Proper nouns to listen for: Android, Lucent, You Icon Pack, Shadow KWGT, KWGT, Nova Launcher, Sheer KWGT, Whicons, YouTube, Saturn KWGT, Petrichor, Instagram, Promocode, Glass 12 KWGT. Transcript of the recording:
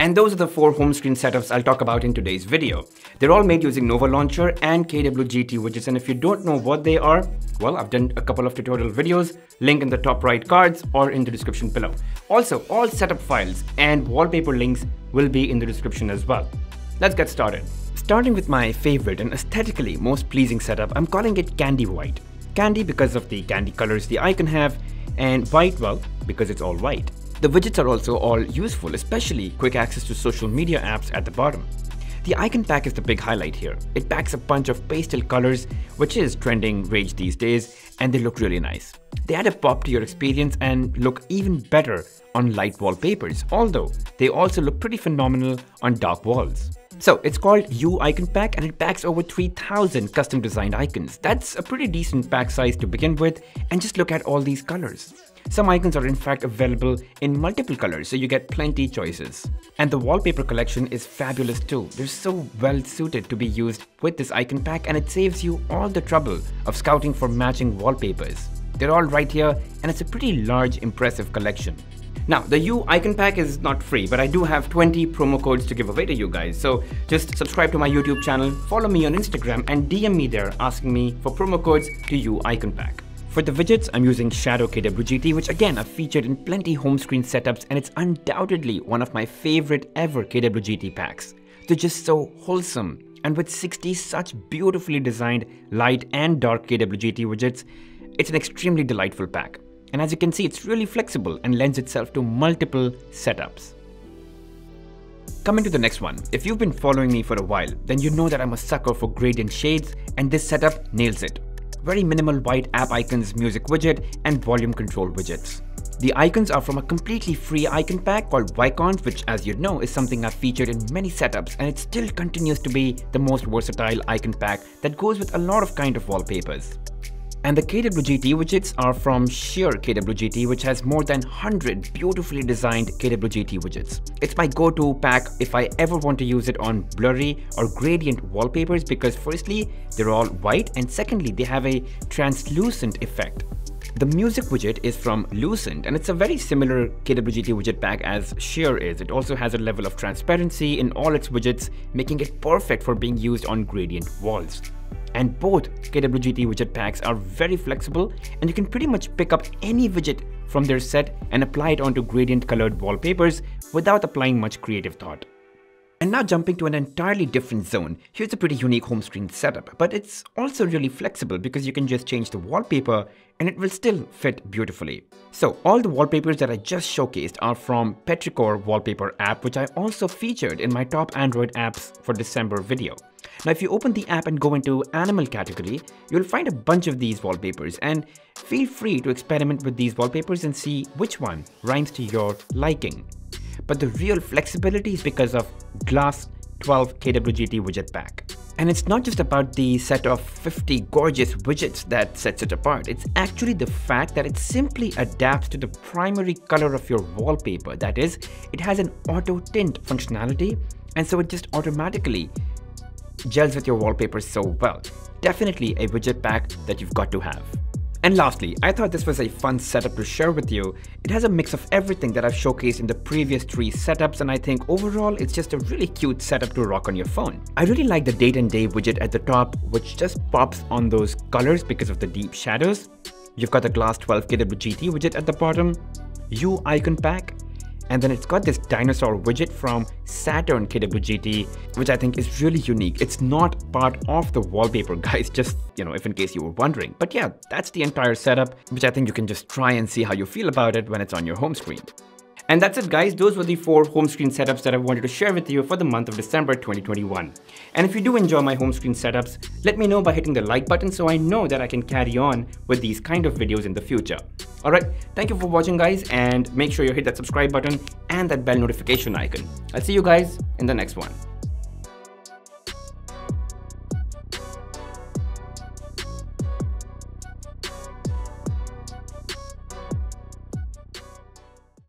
And those are the four home screen setups I'll talk about in today's video. They're all made using Nova Launcher and KWGT widgets, and if you don't know what they are, well, I've done a couple of tutorial videos, link in the top right cards or in the description below. Also, all setup files and wallpaper links will be in the description as well. Let's get started. Starting with my favorite and aesthetically most pleasing setup, I'm calling it Candy White. Candy because of the candy colors the icon have, and white, well, because it's all white. The widgets are also all useful, especially quick access to social media apps at the bottom. The icon pack is the big highlight here. It packs a bunch of pastel colors, which is trending rage these days, and they look really nice. They add a pop to your experience and look even better on light wallpapers, although they also look pretty phenomenal on dark walls. So it's called You Icon Pack, and it packs over 3,000 custom designed icons. That's a pretty decent pack size to begin with, and just look at all these colors. Some icons are in fact available in multiple colors, so you get plenty choices. And the wallpaper collection is fabulous too. They're so well suited to be used with this icon pack, and it saves you all the trouble of scouting for matching wallpapers. They're all right here, and it's a pretty large, impressive collection. Now, the You Icon Pack is not free, but I do have 20 promo codes to give away to you guys. So just subscribe to my YouTube channel, follow me on Instagram, and DM me there asking me for promo codes to You Icon Pack. For the widgets, I'm using Shadow KWGT, which again I've featured in plenty home screen setups, and it's undoubtedly one of my favorite ever KWGT packs. They're just so wholesome, and with 60 such beautifully designed light and dark KWGT widgets, it's an extremely delightful pack. And as you can see, it's really flexible and lends itself to multiple setups. Coming to the next one, if you've been following me for a while, then you know that I'm a sucker for gradient shades, and this setup nails it. Very minimal white app icons, music widget, and volume control widgets. The icons are from a completely free icon pack called Whicons, which, as you know, is something I've featured in many setups, and it still continues to be the most versatile icon pack that goes with a lot of kind of wallpapers. And the KWGT widgets are from Sheer KWGT, which has more than 100 beautifully designed KWGT widgets. It's my go-to pack if I ever want to use it on blurry or gradient wallpapers, because firstly, they're all white, and secondly, they have a translucent effect. The music widget is from Lucent, and it's a very similar KWGT widget pack as Sheer is. It also has a level of transparency in all its widgets, making it perfect for being used on gradient walls. And both KWGT widget packs are very flexible, and you can pretty much pick up any widget from their set and apply it onto gradient colored wallpapers without applying much creative thought. And now jumping to an entirely different zone, here's a pretty unique home screen setup, but it's also really flexible because you can just change the wallpaper and it will still fit beautifully. So all the wallpapers that I just showcased are from Petrichor wallpaper app, which I also featured in my top Android apps for December video. Now if you open the app and go into animal category, you'll find a bunch of these wallpapers, and feel free to experiment with these wallpapers and see which one rhymes to your liking. But the real flexibility is because of Glass 12 KWGT widget pack. And it's not just about the set of 50 gorgeous widgets that sets it apart, it's actually the fact that it simply adapts to the primary color of your wallpaper. That is, it has an auto tint functionality, and so it just automatically gels with your wallpaper so well. Definitely a widget pack that you've got to have. And lastly, I thought this was a fun setup to share with you. It has a mix of everything that I've showcased in the previous three setups, and I think overall it's just a really cute setup to rock on your phone. I really like the date and day widget at the top, which just pops on those colors because of the deep shadows. You've got the Glass 12 KWGT widget at the bottom, You Icon Pack, and then it's got this dinosaur widget from Saturn KWGT, which I think is really unique. It's not part of the wallpaper, guys, just, you know, if in case you were wondering. But yeah, that's the entire setup, which I think you can just try and see how you feel about it when it's on your home screen. And that's it, guys. Those were the four home screen setups that I wanted to share with you for the month of December 2021. And if you do enjoy my home screen setups, let me know by hitting the like button so I know that I can carry on with these kind of videos in the future. Alright, thank you for watching, guys, and make sure you hit that subscribe button and that bell notification icon. I'll see you guys in the next one.